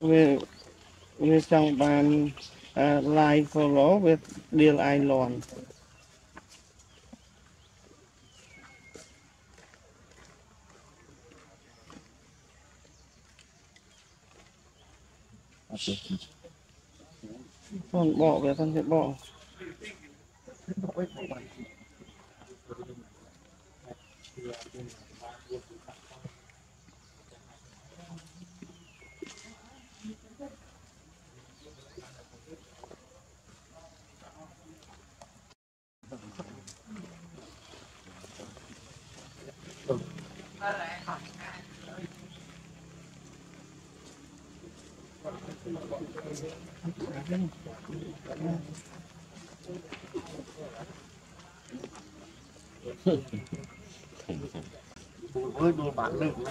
We're talking about live follow with Deal Island. Con bọ về con chuyện bọ. Với đôi bạn lưng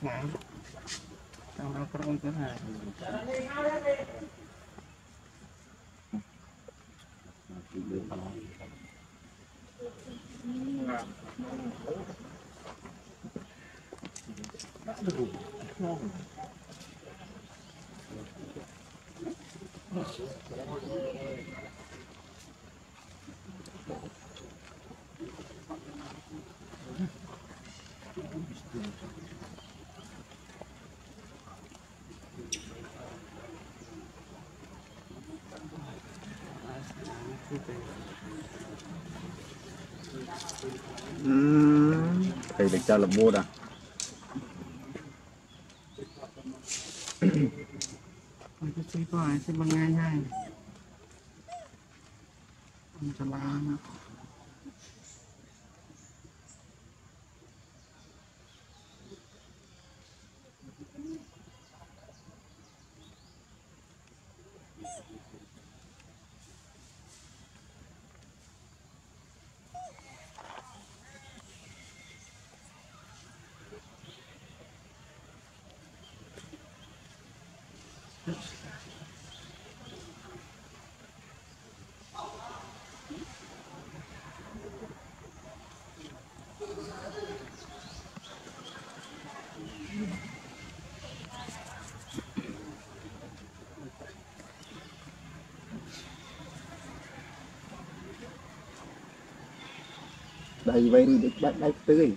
sáng trong đó có cái này đã được ngon. Thầy được cho là mua à. Mình cứ xí coi xí bằng ngay hay mình cho làm đầy vây được bắt đáy tươi.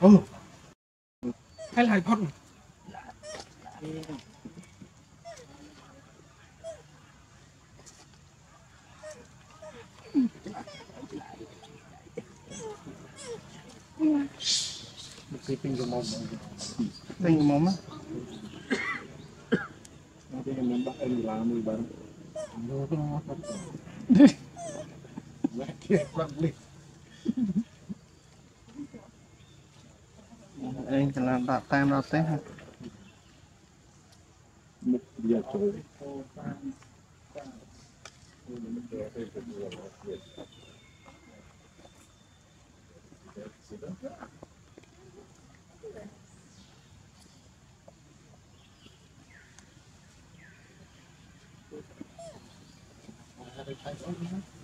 Ô, hay là con Pinh mồm á. Mình bắt em làm gì bạn. Anh chỉ làm đạp tam đạp tết hả? Một giờ trời.